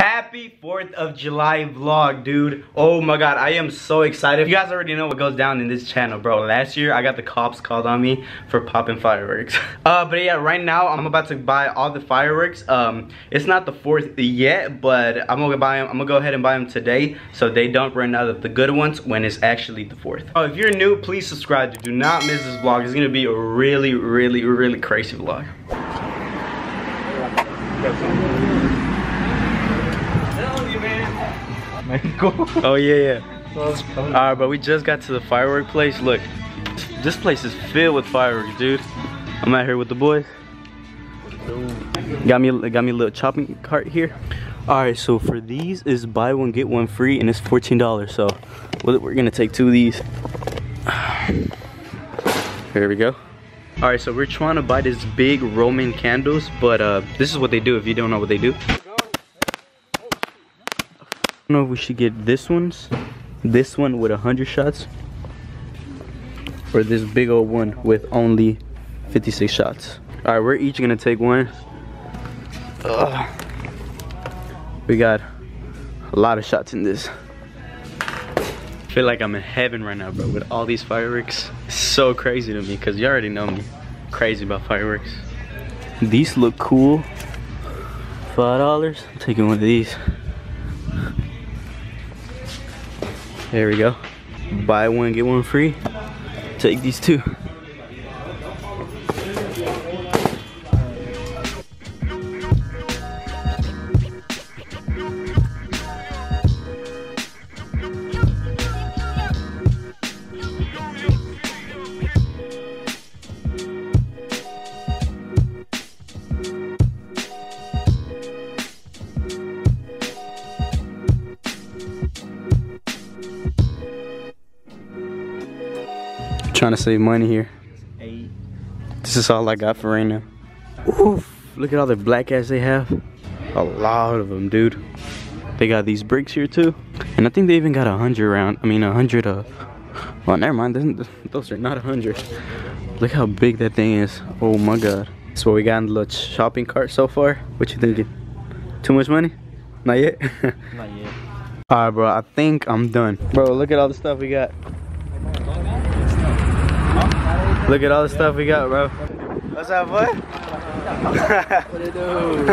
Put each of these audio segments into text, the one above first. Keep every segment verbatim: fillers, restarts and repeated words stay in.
Happy fourth of July vlog, dude. Oh my god, I am so excited. You guys already know what goes down in this channel, bro. Last year, I got the cops called on me for popping fireworks. Uh, but yeah, right now, I'm about to buy all the fireworks. Um, It's not the fourth yet, but I'm gonna buy them. I'm gonna go ahead and buy them today so they don't run out of the good ones when it's actually the fourth. Oh, if you're new, please subscribe. Do not miss this vlog. It's gonna be a really, really, really crazy vlog. Oh yeah, yeah. Alright, but we just got to the firework place. Look, this place is filled with fireworks, dude. I'm out here with the boys. Got me, got me a little chopping cart here. Alright, so for these is buy one get one free, and it's fourteen dollars. So we're gonna take two of these. Here we go. Alright, so we're trying to buy these big Roman candles, but uh, this is what they do if you don't know what they do. I don't know if we should get this ones, this one with one hundred shots, or this big old one with only fifty-six shots. Alright, we're each gonna take one. Ugh. We got a lot of shots in this. I feel like I'm in heaven right now, bro, with all these fireworks. It's so crazy to me, because you already know me. Crazy about fireworks. These look cool. five dollars. I'm taking one of these. There we go. Buy one, get one free. Take these two. Trying to save money here. This is all I got for right now. Oof, look at all the black cats they have. A lot of them, dude. They got these bricks here too, and I think they even got a hundred round. I mean, a hundred. Uh, well, never mind. Those are not a hundred. Look how big that thing is. Oh my god. That's what we got in the little shopping cart so far. What you thinking? Too much money? Not yet. Not yet. All right, bro. I think I'm done. Bro, look at all the stuff we got. Look at all the stuff we got, bro. What's up, boy? What it do?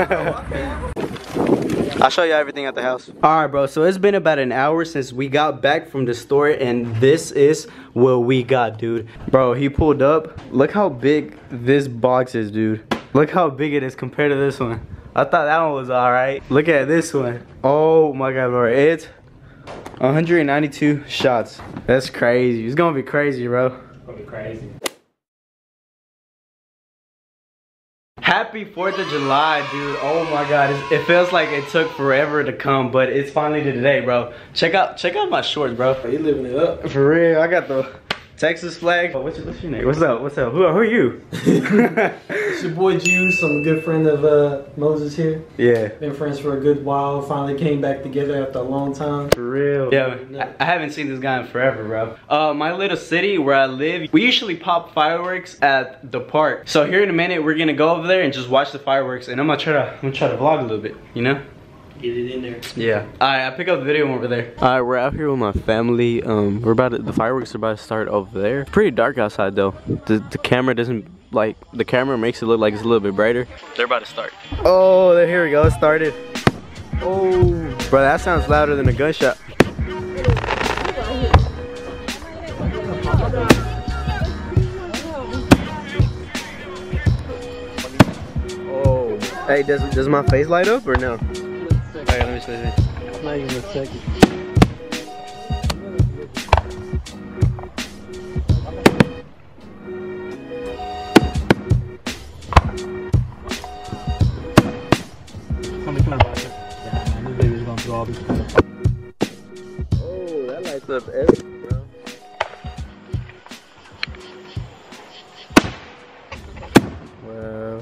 I'll show you everything at the house. Alright, bro, so it's been about an hour since we got back from the store, and this is what we got, dude. Bro, he pulled up. Look how big this box is, dude. Look how big it is compared to this one. I thought that one was alright. Look at this one. Oh my god, bro. It's one hundred ninety-two shots. That's crazy. It's gonna be crazy, bro. Gonna be crazy. Happy fourth of July, dude. Oh my god, it's, it feels like it took forever to come, but it's finally today, bro. Check out check out my shorts, bro. Are you living it up? For real, I got the Texas flag. Oh, what's, your, what's your name? What's up, what's up? Who, who are you? It's your boy Juice. I'm a good friend of uh, Moses here. Yeah. Been friends for a good while. Finally came back together after a long time. For real. Yeah, no. I haven't seen this guy in forever, bro. Uh, my little city where I live, we usually pop fireworks at the park. So here in a minute, we're gonna go over there and just watch the fireworks, and I'm gonna try to, I'm gonna try to vlog a little bit, you know? Get it in there. Yeah. Alright, I'll pick up the video over there. Alright, we're out here with my family. Um, we're about to, the fireworks are about to start over there. It's pretty dark outside though. The, the camera doesn't, like, the camera makes it look like it's a little bit brighter. They're about to start. Oh, there, here we go. It started. Oh. Bro, that sounds louder than a gunshot. Oh. Hey, does, does my face light up or no? Alright, let me see this. It's not even a second. Somebody come back here. Yeah, man, this baby's gonna do all this stuff. Oh, that lights up everything, bro. Wow.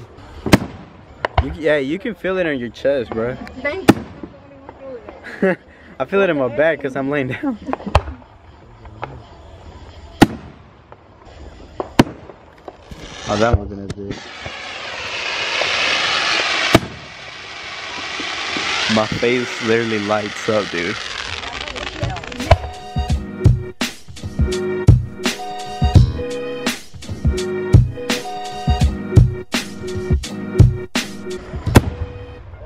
You, yeah, you can feel it on your chest, bro. Thank you. I feel it in my back because I'm laying down. Oh, that wasn't as big. My face literally lights up, dude.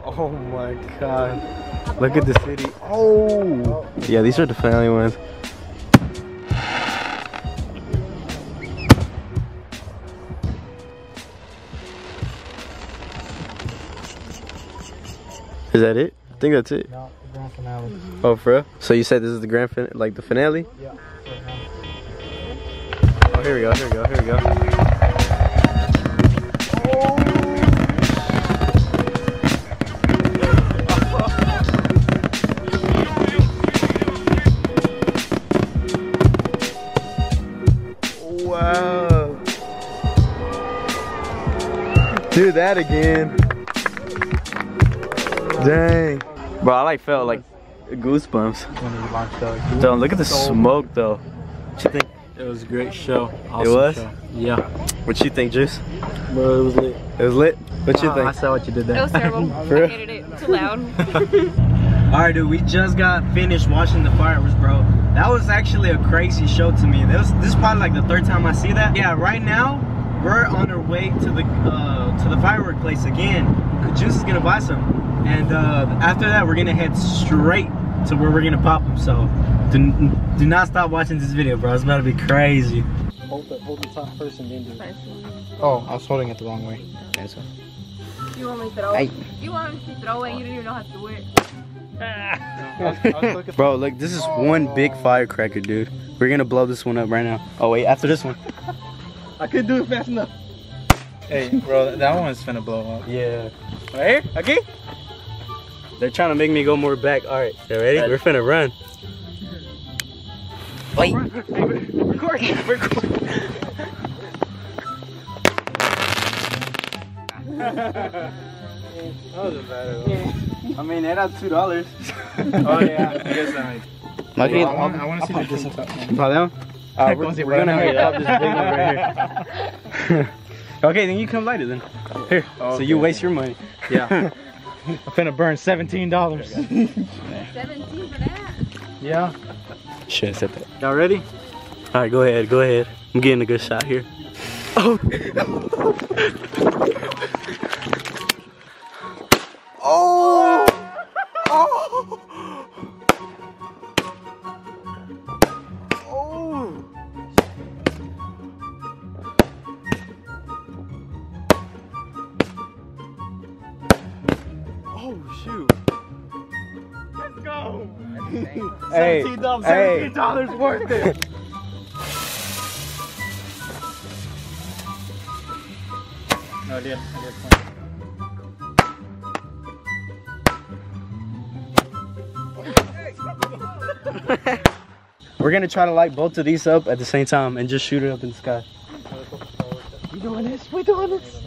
Oh my god. Look at the city. Oh! Yeah, these are the family ones. Is that it? I think that's it. No, the grand finale. Mm-hmm. Oh, for real? So you said this is the grand fin like the finale? Yeah. Oh, here we go, here we go, here we go. Wow. Do that again. Dang. Bro, I like felt like goosebumps. Don't look at the smoke though. What you think? It was a great show. Awesome it was? Show. Yeah. What you think, Juice? Bro, it was lit. It was lit? What you uh, think? I saw what you did there. It was terrible. I hated it. Too loud. Alright dude, we just got finished watching the fireworks, bro. That was actually a crazy show to me. This, this is probably like the third time I see that. Yeah, right now we're on our way to the uh, to the firework place again. Juice is gonna buy some. And uh, after that, we're gonna head straight to where we're gonna pop them. So do, do not stop watching this video, bro. It's about to be crazy. Hold the, hold the top person, then do it. Oh, I was holding it the wrong way. That's all. You want me to throw it? You want me to throw it? You don't even know how to do it. Bro, look, this is one big firecracker, dude. We're gonna blow this one up right now. Oh wait, after this one. I couldn't do it fast enough. Hey, bro, that one's finna blow up. Yeah. Right here? Okay? They're trying to make me go more back. All right, you ready? We're finna run. Wait. Record, record. That was a bad one. I mean, that had two dollars. Oh yeah, I guess I. Okay, I want, I want to see I'll the difference. That one? Uh, we're we're gonna have to pop this big one right here. Okay, then you come light it then. Here. Okay. So you waste your money. Yeah. I'm finna burn seventeen dollars. seventeen for that? Yeah. Should have said that. Y'all ready? Alright, go ahead, go ahead. I'm getting a good shot here. Oh! Oh! Oh! Oh! Shoot. Let's go. Hey, seventeen dollars, hey. seventeen dollars worth it. No, I did. I did fine. We're going to try to light both of these up at the same time and just shoot it up in the sky. We doing this? We doing this?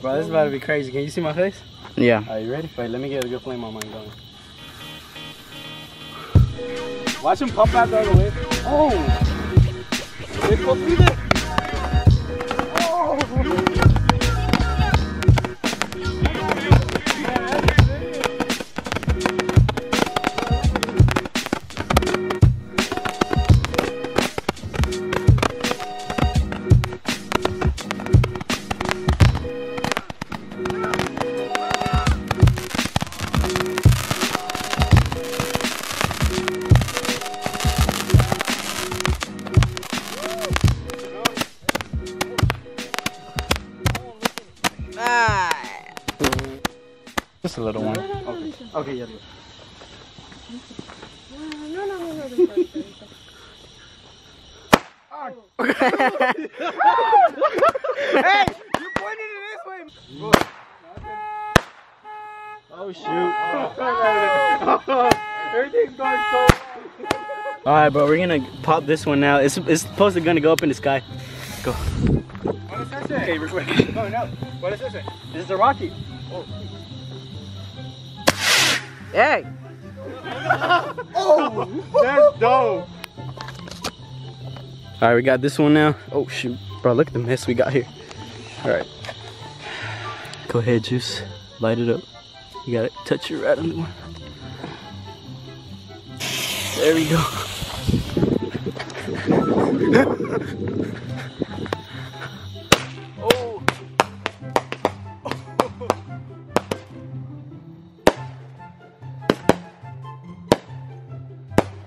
Bro, this is about to be crazy. Can you see my face? Yeah. Are you ready? Wait, let me get a good flame on mine going. Watch him pump out the other way. Oh! They pulled me there. Oh! Just a little one. Okay, okay, yeah. No, no, no, no, no. Hey, you pointed it this way. Oh shoot! Oh. Everything's going so. All right, bro, we're gonna pop this one now. It's it's supposed to gonna go up in the sky. Go. What is that? Hey, real quick. Oh no! What is this? This is a rocket. Oh. Hey! Oh! That's dope! Alright, we got this one now. Oh shoot. Bro, look at the mess we got here. Alright. Go ahead, Juice. Light it up. You gotta touch it right under. There we go. Oh.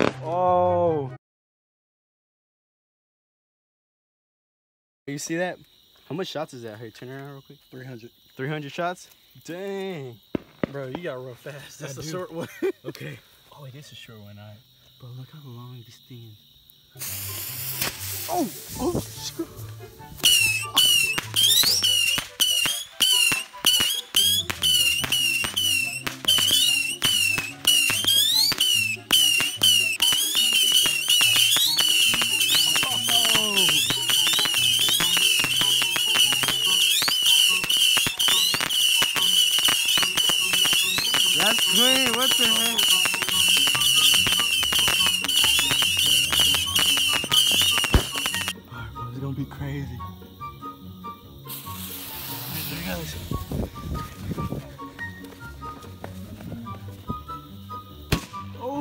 Oh. Oh. You see that? How much shots is that? Hey, turn around real quick. three hundred. three hundred shots? Dang. Bro, you gotta run fast. That's I a do. short one. Okay. Oh, it is a short one. All right. Bro, look how long this thing is. Oh, oh, shoot. Oh. That's clean. What the heck? Be crazy. There it goes. Oh.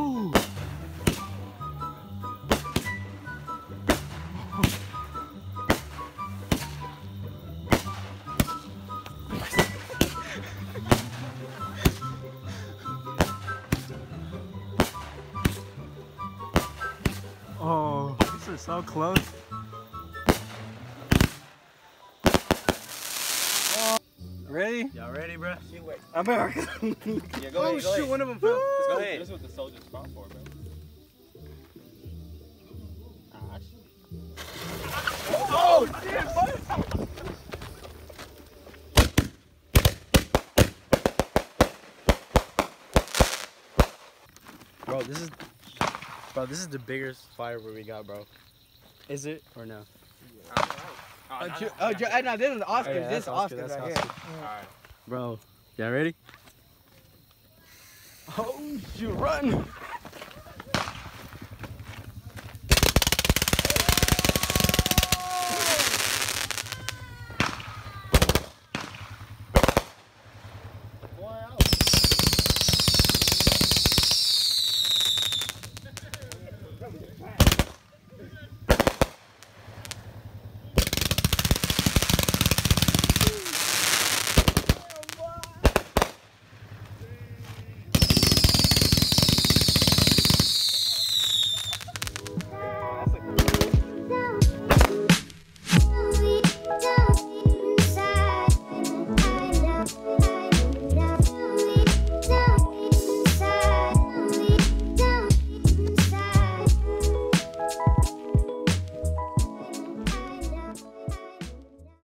Oh, this is so close. Ready? Y'all ready, bro? You wait. I'm back. Yeah, go ahead, oh, go shoot, ahead. One of them fell. Go ahead. This is what the soldiers fought for, bro. Oh, oh shit, buddy! Bro, this is, bro, this is the biggest firework we got, bro. Is it or no? Yeah. Oh, oh, no, no, oh, no, no, no, this is Oscar. Oh, yeah, this is Oscar. Oscar right Oscar. Here. All right. Bro, y'all ready? Oh, you run!